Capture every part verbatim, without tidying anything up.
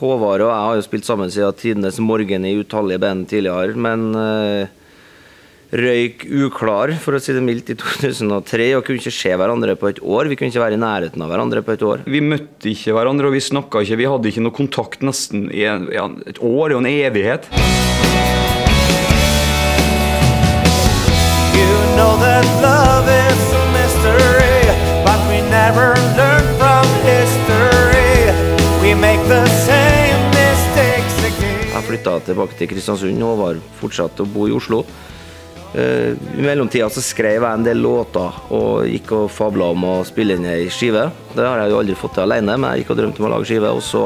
Håvard og jeg har jo spilt sammen siden tidenes morgen i utallige band tidligere, men uh, røyk uklar, for å si det mildt, i to tusen og tre, og kunne ikke se hverandre på et år. Vi kunne ikke være i nærheten av hverandre på et år. Vi møtte ikke hverandre, og vi snakket ikke. Vi hadde ikke noe kontakt nesten i en, ja, et år og en evighet. You know that love is a mystery, but we never learn from history. We make the same mistakes again. Jeg flyttet tilbake til Kristiansund og var fortsatt å bo i Oslo. I mellomtiden så skrev jeg en del låter og gikk og fablet om å spille inn i skive. Det har jeg jo aldri fått til alene, men jeg gikk og drømte om å lage skive. Og så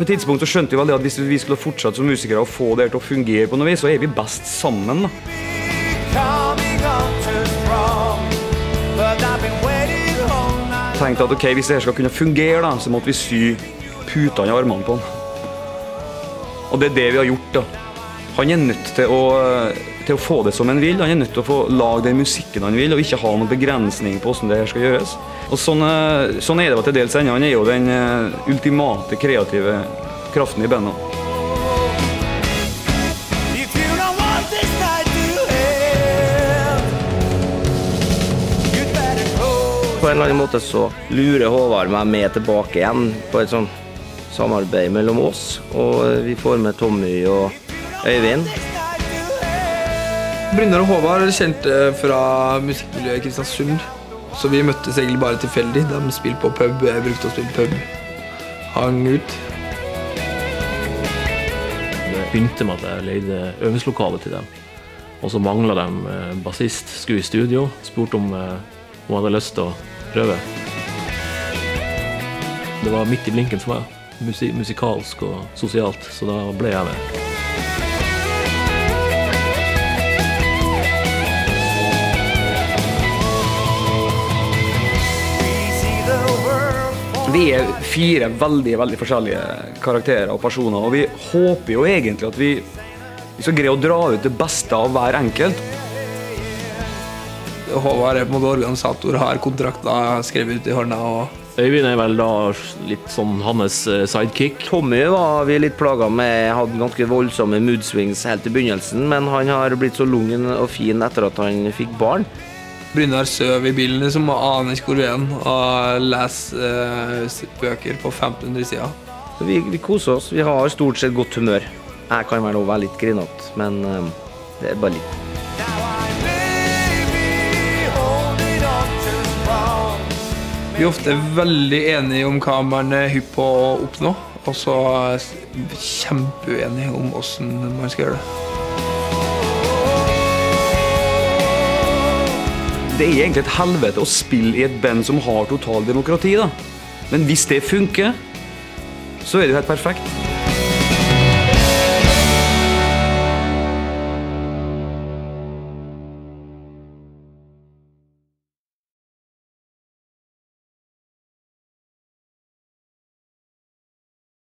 på et tidspunkt så skjønte vi vel det at hvis vi skulle fortsatt som musikere og få det til å fungere på noe vis, så er vi best sammen. Jeg tenkte at ok, hvis det her skal kunne fungere da, så måtte vi sy putene i armene på den. Og det er det vi har gjort da. Han er nødt til å, til å få det som han vil, han er nødt til å få lage den musikken han vil, og ikke ha noen begrensning på hvordan det her skal gjøres. Og sånn, sånn er det til dels ennå, han er jo den ultimate kreative kraften i bandet. På en eller annen måte så lurer Håvard meg med tilbake igjen på et sånn samarbeid mellom oss, og vi får med Tommy og Øyvind. Brynjar og Håvard er kjent fra musikkmiljøet i Kristiansund, så vi møttes egentlig bare tilfeldig. De spilte på pub, jeg brukte å spille pub. Hang ut. Det begynte med at jeg leide øvingslokale til dem, og så manglet de bassist, skulle i studio, spurte om hun hadde lyst til å prøve. Det var midt i blinken for meg, Musi musikalsk og sosialt, så da ble jeg med. Vi er fire veldig, veldig forskjellige karakterer og personer, og vi håper jo egentlig at vi, vi skal greie å dra ut det beste av hver enkelt. Håvard er på en måte organisator, har kontrakter skrevet ut i hånda. Og Øyvind er vel da litt sånn hans sidekick. Tommy var vi litt plaget med, hadde ganske voldsomme mood swings helt i begynnelsen, men han har blitt så lungen og fin etter at han fikk barn. Brynjar søv i bilene som må ane i skorven og lese uh, bøker på femten hundre sider. Vi, vi koser oss, vi har stort sett godt humør. Jeg kan vel også være litt grinete, men uh, det er bare litt. Vi er ofte veldig enige om hva man er hypp på å oppnå, og så kjempeenige om hvordan man skal gjøre det. Det er egentlig et helvete å spille i et band som har total demokrati da. Men hvis det funker, så er det jo helt perfekt.